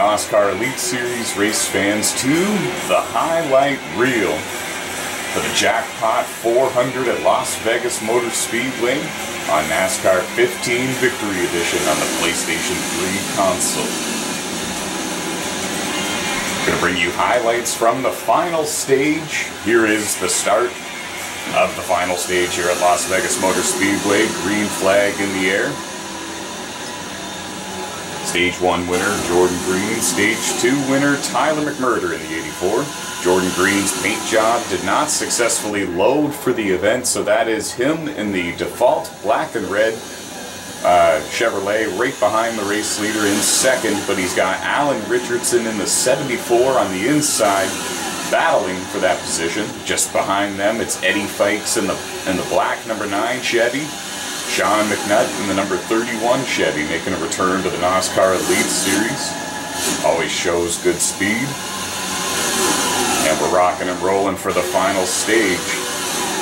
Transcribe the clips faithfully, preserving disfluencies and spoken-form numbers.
NOSSCAR Elite Series race fans to the highlight reel for the Jackpot four hundred at Las Vegas Motor Speedway on NASCAR fifteen Victory Edition on the PlayStation three console. Going to bring you highlights from the final stage. Here is the start of the final stage here at Las Vegas Motor Speedway. Green flag in the air. Stage one winner, Jordan Green. Stage two winner, Tyler McMurder in the eighty-four. Jordan Green's paint job did not successfully load for the event, so that is him in the default black and red uh, Chevrolet right behind the race leader in second, but he's got Alan Richardson in the seventy-four on the inside, battling for that position. Just behind them, it's Eddie Fikes in the, in the black number nine Chevy. Sean McNutt in the number thirty-one Chevy making a return to the NOSSCAR Elite Series. Always shows good speed. And we're rocking and rolling for the final stage.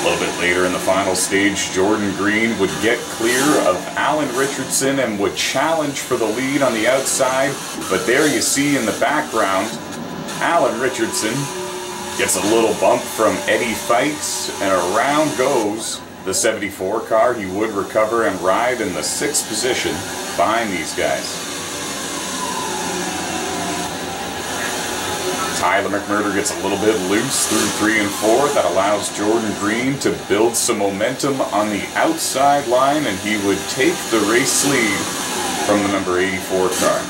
A little bit later in the final stage, Jordan Green would get clear of Alan Richardson and would challenge for the lead on the outside. But there you see in the background, Alan Richardson gets a little bump from Eddie Fikes, and around goes the seventy-four car. He would recover and ride in the sixth position behind these guys. Tyler McMurder gets a little bit loose through three and four. That allows Jordan Green to build some momentum on the outside line, and he would take the race lead from the number eighty-four car.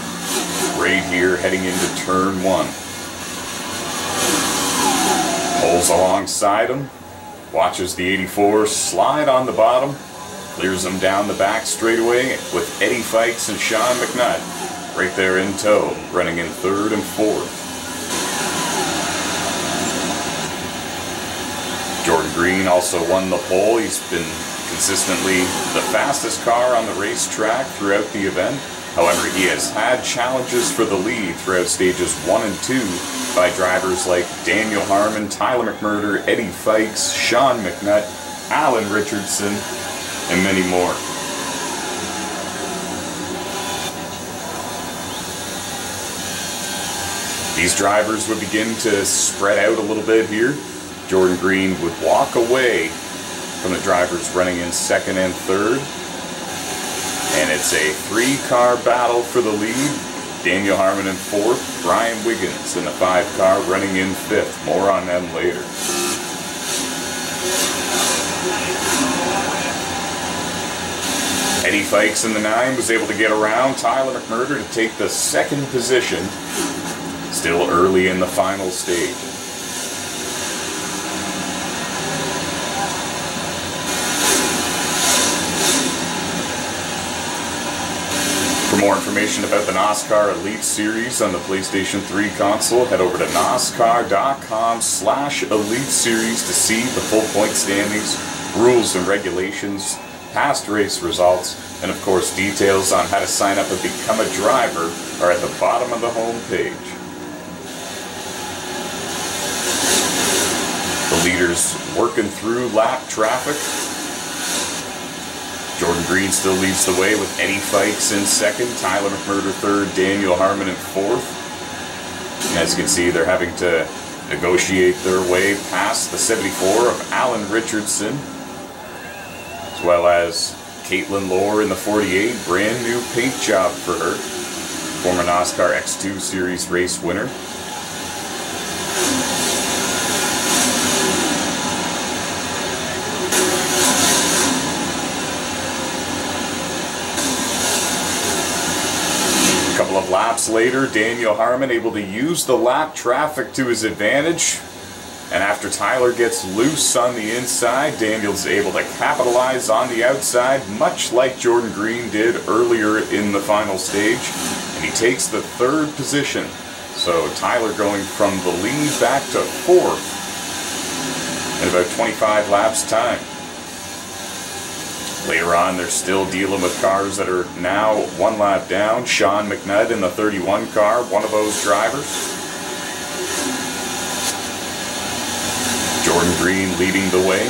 Right here heading into turn one. Pulls alongside him. Watches the eighty-four slide on the bottom, clears them down the back straightaway with Eddie Fikes and Sean McNutt right there in tow, running in third and fourth. Jordan Green also won the pole. He's been consistently the fastest car on the racetrack throughout the event. However, he has had challenges for the lead throughout stages one and two by drivers like Daniel Harmon, Tyler McMurder, Eddie Fikes, Sean McNutt, Alan Richardson, and many more. These drivers would begin to spread out a little bit here. Jordan Green would walk away from the drivers running in second and third. And it's a three-car battle for the lead. Daniel Harmon in fourth, Brian Wiggins in the five-car running in fifth. More on them later. Eddie Fikes in the nine was able to get around Tyler McMurder to take the second position. Still early in the final stage. For more information about the NOSSCAR Elite Series on the PlayStation three console, head over to NOSSCAR.com slash Elite Series to see the full point standings, rules and regulations, past race results, and of course details on how to sign up and become a driver are at the bottom of the home page. The leaders working through lap traffic. Jordan Green still leads the way with Eddie Fikes in second, Tyler McMurder third, Daniel Harmon in fourth. And as you can see, they're having to negotiate their way past the seventy-four of Alan Richardson, as well as Caitlin Lohr in the forty-eight, brand new paint job for her, former NOSSCAR X two Series race winner. Of laps later, Daniel Harmon able to use the lap traffic to his advantage, and after Tyler gets loose on the inside, Daniel's able to capitalize on the outside, much like Jordan Green did earlier in the final stage, and he takes the third position. So Tyler going from the lead back to fourth in about twenty-five laps time. Later on, they're still dealing with cars that are now one lap down. Sean McNutt in the thirty-one car, one of those drivers. Jordan Green leading the way.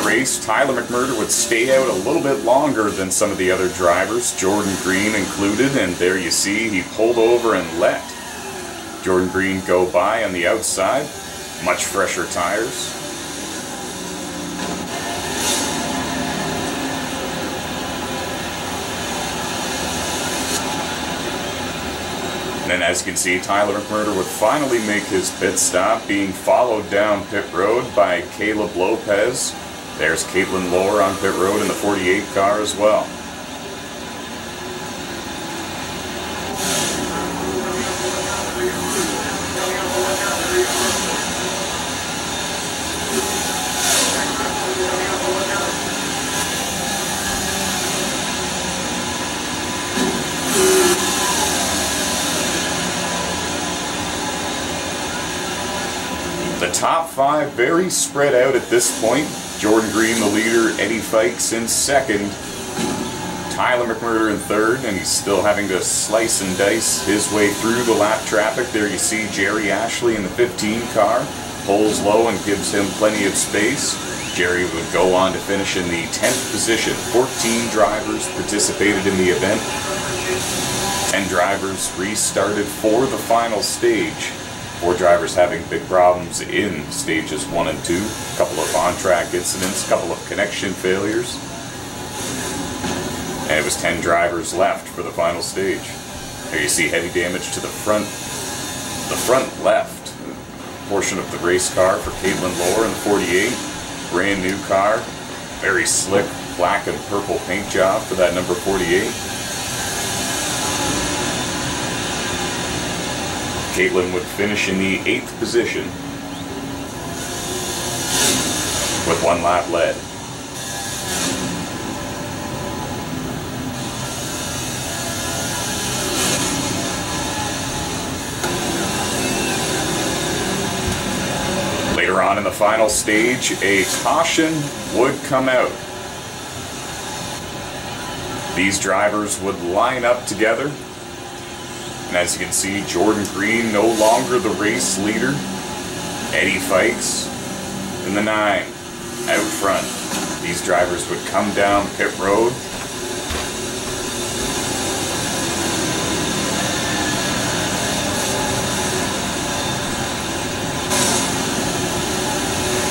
the race, Tyler McMurder would stay out a little bit longer than some of the other drivers, Jordan Green included, and there you see he pulled over and let Jordan Green go by on the outside. Much fresher tires. And as you can see, Tyler McMurder would finally make his pit stop, being followed down pit road by Caleb Lopez. There's Caitlin Lohr on pit road in the forty-eight car as well. The top five very spread out at this point. Jordan Green the leader, Eddie Fikes in second, Tyler McMurder in third, and he's still having to slice and dice his way through the lap traffic. There you see Jerry Ashley in the fifteen car, pulls low and gives him plenty of space. Jerry would go on to finish in the tenth position. fourteen drivers participated in the event. ten drivers restarted for the final stage. Four drivers having big problems in stages one and two. A couple of on-track incidents, a couple of connection failures. And it was ten drivers left for the final stage. There you see heavy damage to the front, the front left portion of the race car for Caitlin Lohr in the forty-eight. Brand new car, very slick black and purple paint job for that number forty-eight. Caitlin would finish in the eighth position with one lap led. Later on in the final stage, a caution would come out. These drivers would line up together. And as you can see, Jordan Green no longer the race leader. Eddie Fikes in the nine, out front. These drivers would come down pit road.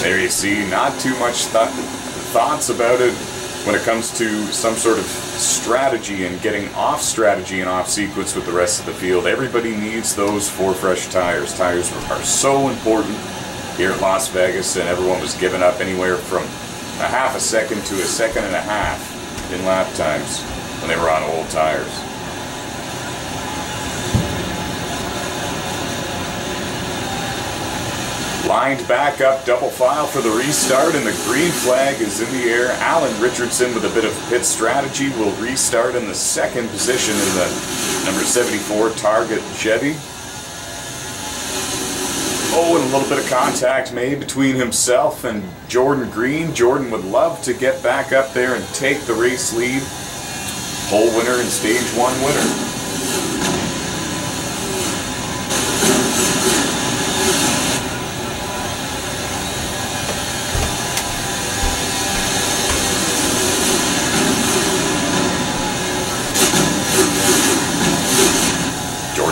There you see, not too much th- thoughts about it when it comes to some sort of strategy and getting off strategy and off sequence with the rest of the field. Everybody needs those four fresh tires. Tires are so important here at Las Vegas, and everyone was giving up anywhere from a half a second to a second and a half in lap times when they were on old tires. Lined back up, double file for the restart, and the green flag is in the air. Alan Richardson, with a bit of pit strategy, will restart in the second position in the number seventy-four Target Chevy. Oh, and a little bit of contact made between himself and Jordan Green. Jordan would love to get back up there and take the race lead. Pole winner and stage one winner.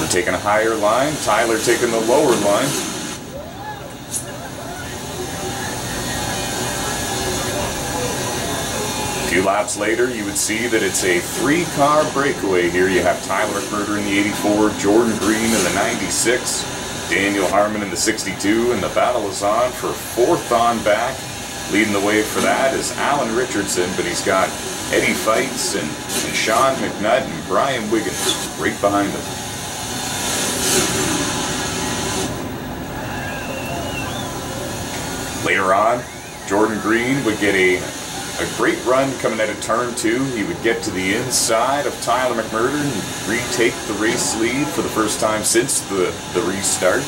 Taking a higher line, Tyler taking the lower line. A few laps later, you would see that it's a three-car breakaway here. You have Tyler McMurder in the eighty-four, Jordan Green in the ninety-six, Daniel Harmon in the sixty-two, and the battle is on for fourth on back. Leading the way for that is Alan Richardson, but he's got Eddie Fikes and, and Sean McNutt and Brian Wiggins right behind them. Later on, Jordan Green would get a, a great run coming out of turn two. He would get to the inside of Tyler McMurder and retake the race lead for the first time since the, the restart.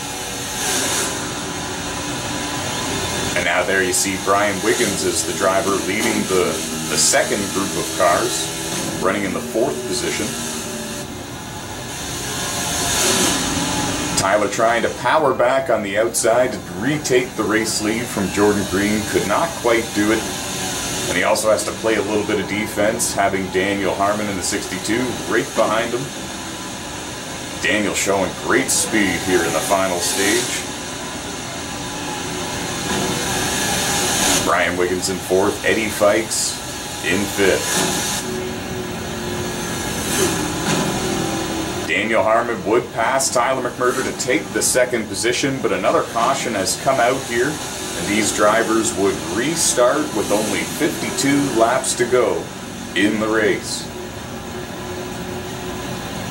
And now there you see Brian Wiggins as the driver leading the, the second group of cars, running in the fourth position. Tyler trying to power back on the outside to retake the race lead from Jordan Green. Could not quite do it. And he also has to play a little bit of defense, having Daniel Harmon in the sixty-two right behind him. Daniel showing great speed here in the final stage. Brian Wiggins in fourth, Eddie Fikes in fifth. Daniel Harmon would pass Tyler McMurder to take the second position, but another caution has come out here, and these drivers would restart with only fifty-two laps to go in the race.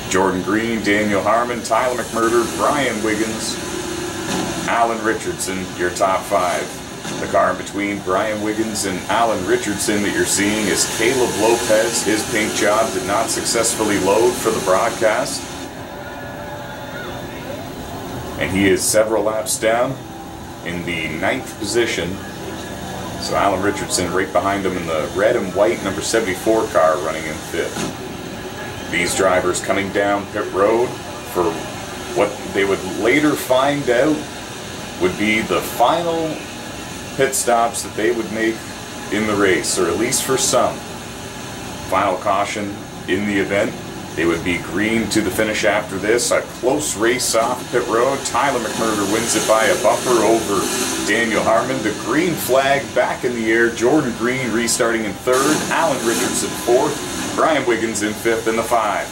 Jordan Green, Daniel Harmon, Tyler McMurder, Brian Wiggins, Alan Richardson, your top five. The car in between Brian Wiggins and Alan Richardson that you're seeing is Caleb Lopez. His paint job did not successfully load for the broadcast, and he is several laps down in the ninth position. So Alan Richardson right behind him in the red and white number seventy-four car running in fifth. These drivers coming down pit road for what they would later find out would be the final pit stops that they would make in the race, or at least for some. Final caution in the event. They would be green to the finish after this. A close race off pit road. Tyler McMurder wins it by a bumper over Daniel Harmon. The green flag back in the air. Jordan Green restarting in third. Alan Richardson fourth. Brian Wiggins in fifth in the five.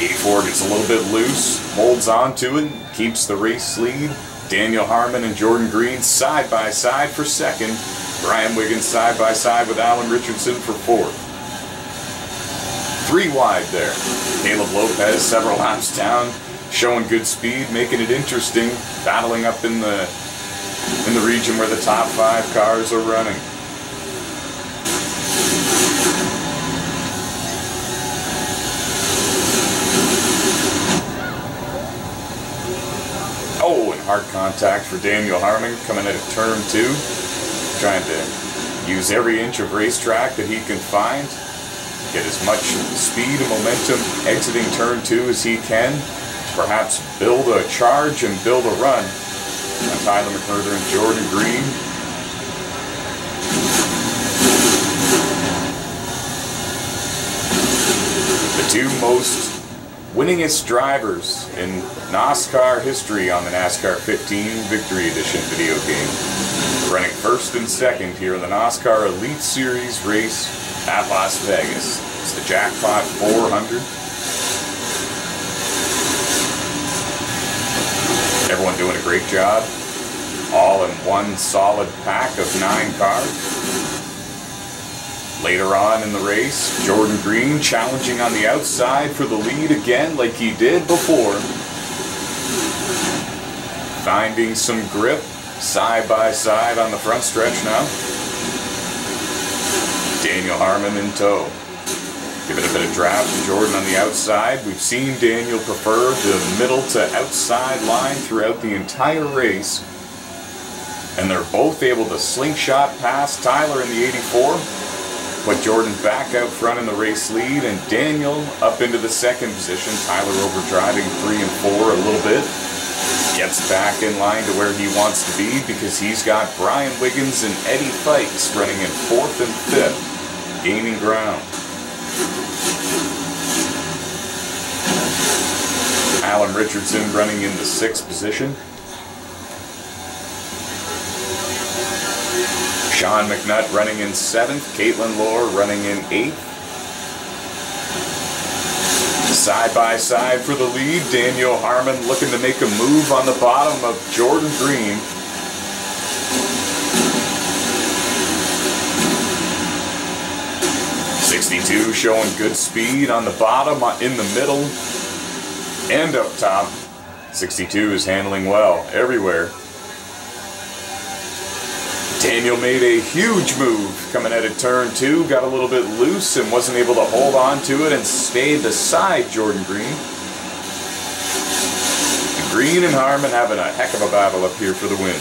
eighty-four gets a little bit loose, holds on to it, keeps the race lead. Daniel Harmon and Jordan Green side by side for second. Brian Wiggins side by side with Alan Richardson for fourth. Three wide there. Caleb Lopez several laps down, showing good speed, making it interesting, battling up in the in the region where the top five cars are running. Oh, and hard contact for Daniel Harmon coming out of turn two. Trying to use every inch of racetrack that he can find. Get as much speed and momentum exiting turn two as he can. Perhaps build a charge and build a run on Tyler McMurder and Jordan Green. The two most winningest drivers in NASCAR history on the NASCAR fifteen Victory Edition video game. Running first and second here in the NASCAR Elite Series race at Las Vegas. It's the Jackpot four hundred. Everyone doing a great job. All in one solid pack of nine cars. Later on in the race, Jordan Green challenging on the outside for the lead again like he did before. Finding some grip, side by side on the front stretch now. Daniel Harmon in tow. Give it a bit of draft to Jordan on the outside. We've seen Daniel prefer the middle to outside line throughout the entire race. And they're both able to slingshot past Tyler in the eighty-four. Put Jordan back out front in the race lead, and Daniel up into the second position. Tyler over driving three and four a little bit. Gets back in line to where he wants to be because he's got Brian Wiggins and Eddie Fikes running in fourth and fifth, gaining ground. Alan Richardson running in the sixth position. Sean McNutt running in seventh, Caitlin Lohr running in eighth. Side by side for the lead, Daniel Harmon looking to make a move on the bottom of Jordan Green. sixty-two showing good speed on the bottom, in the middle, and up top. sixty-two is handling well everywhere. Daniel made a huge move coming out of turn two, got a little bit loose and wasn't able to hold on to it and stayed beside Jordan Green. Green and Harmon having a heck of a battle up here for the win.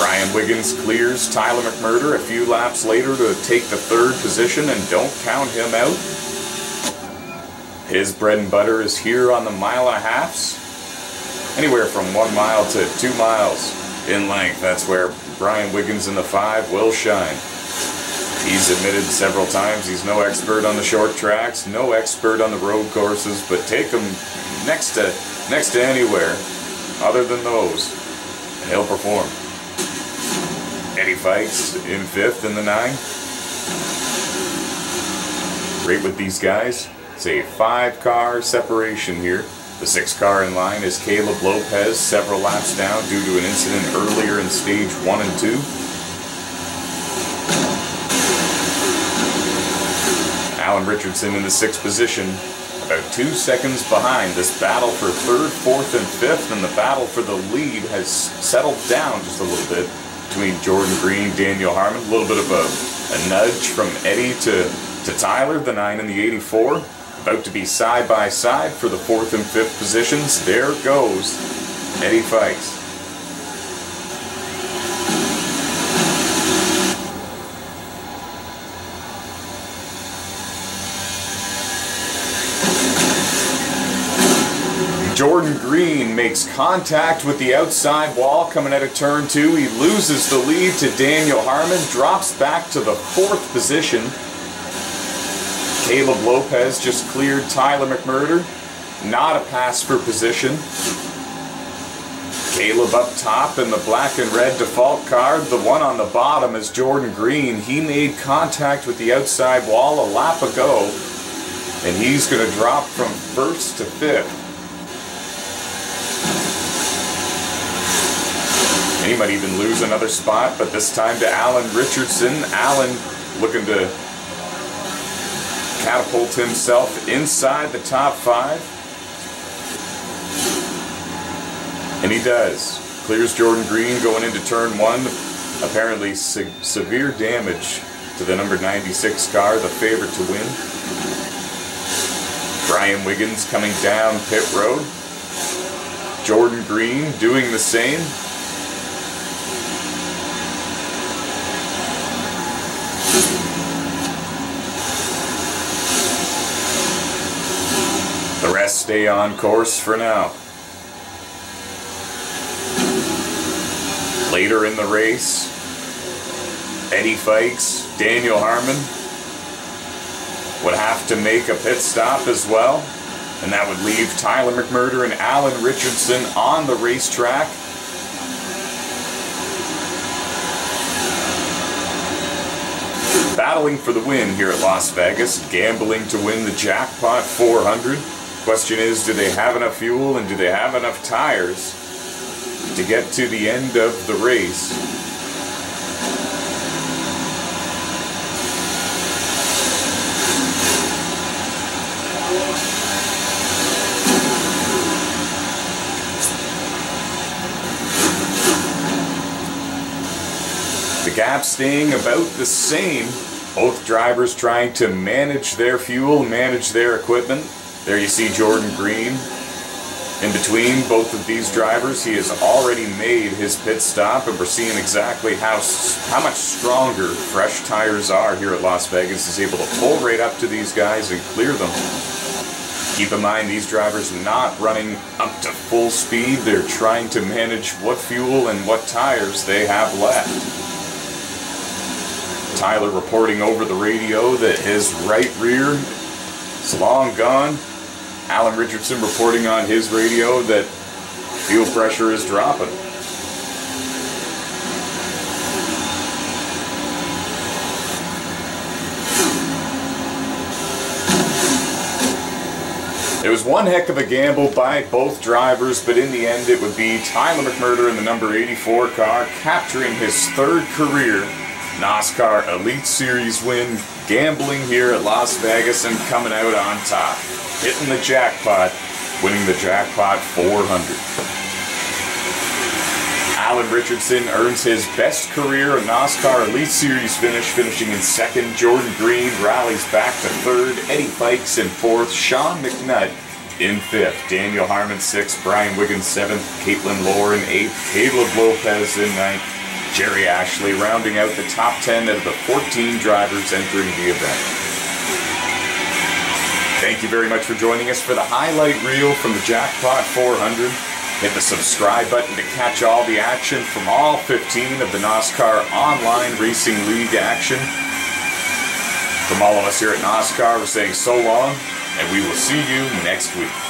Brian Wiggins clears Tyler McMurder a few laps later to take the third position, and don't count him out. His bread and butter is here on the mile and a halfs. Anywhere from one mile to two miles. in length. That's where Brian Wiggins in the five will shine. He's admitted several times he's no expert on the short tracks, no expert on the road courses, but take him next to, next to anywhere other than those, and he'll perform. Eddie Fikes in fifth in the nine. Great with these guys. It's a five car separation here. The sixth car in line is Caleb Lopez, several laps down due to an incident earlier in stage one and two. Alan Richardson in the sixth position, about two seconds behind. This battle for third, fourth, and fifth, and the battle for the lead has settled down just a little bit between Jordan Green, Daniel Harmon. A little bit of a, a nudge from Eddie to, to Tyler, the nine and the eighty-four. About to be side by side for the fourth and fifth positions. There goes Eddie Fikes. Jordan Green makes contact with the outside wall coming out of turn two. He loses the lead to Daniel Harmon, drops back to the fourth position. Caleb Lopez just cleared Tyler McMurder. Not a pass for position. Caleb up top in the black and red default car. The one on the bottom is Jordan Green. He made contact with the outside wall a lap ago, and he's going to drop from first to fifth. He might even lose another spot, but this time to Alan Richardson. Alan looking to catapult himself inside the top five. And he does. Clears Jordan Green going into turn one. Apparently se- severe damage to the number ninety-six car, the favorite to win. Brian Wiggins coming down pit road. Jordan Green doing the same. The rest stay on course for now. Later in the race, Eddie Fikes, Daniel Harmon would have to make a pit stop as well, and that would leave Tyler McMurder and Alan Richardson on the racetrack. Battling for the win here at Las Vegas, gambling to win the Jackpot four hundred. Question is, do they have enough fuel and do they have enough tires to get to the end of the race? The gap staying about the same. Both drivers trying to manage their fuel, manage their equipment. There you see Jordan Green. In between both of these drivers, he has already made his pit stop, and we're seeing exactly how how much stronger fresh tires are here at Las Vegas. He's able to pull right up to these guys and clear them. Keep in mind, these drivers are not running up to full speed. They're trying to manage what fuel and what tires they have left. Tyler reporting over the radio that his right rear is long gone. Alan Richardson reporting on his radio that fuel pressure is dropping. It was one heck of a gamble by both drivers, but in the end it would be Tyler McMurder in the number eighty-four car capturing his third career NOSSCAR Elite Series win, gambling here at Las Vegas and coming out on top, hitting the jackpot, winning the Jackpot four hundred. Alan Richardson earns his best career NOSSCAR Elite Series finish, finishing in second. Jordan Green rallies back to third. Eddie Fikes in fourth. Sean McNutt in fifth. Daniel Harmon sixth. Brian Wiggins seventh. Caitlin Lohr in eighth. Caleb Lopez in ninth. Jerry Ashley rounding out the top ten out of the fourteen drivers entering the event. Thank you very much for joining us for the highlight reel from the Jackpot four hundred. Hit the subscribe button to catch all the action from all fifteen of the NOSSCAR Online Racing League action. From all of us here at NOSSCAR, we're saying so long, and we will see you next week.